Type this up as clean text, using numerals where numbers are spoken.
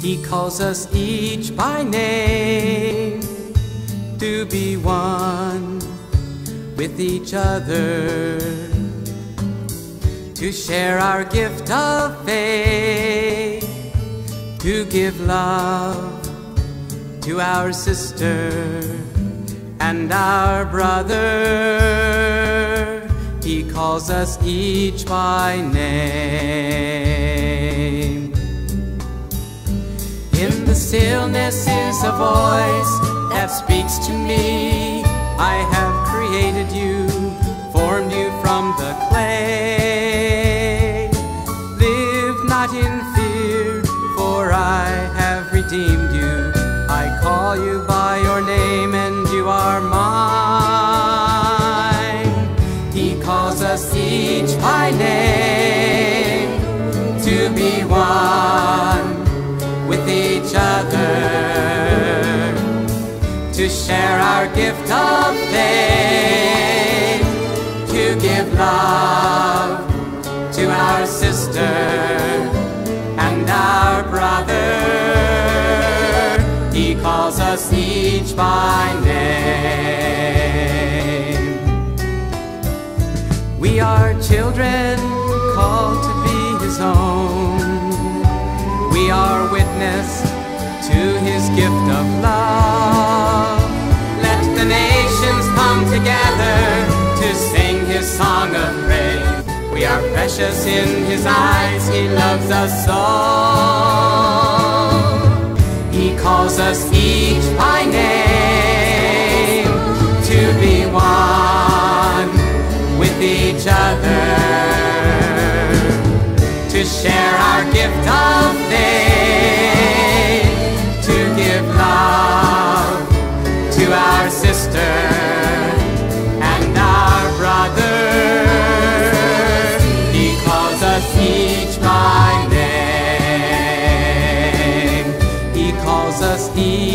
He calls us each by name to be one with each other, to share our gift of faith, to give love to our sister and our brother. He calls us each by name. In the stillness is a voice that speaks to me. I have created you, formed you from the clay. Live not in fear, for I have redeemed you. I call you by your name and you are mine. He calls us each by name to be one with each other, to share our gift of faith, to give love to our sister and our brother. He calls us each by name. We are children called to be His own. We are witness to His gift of love. Let the nations come together to sing His song of praise. We are precious in His eyes, He loves us all. He calls us each by name to be one with each other, to share our gift of faith, to give love to our sister and our brother. He calls us each by name. He calls us each.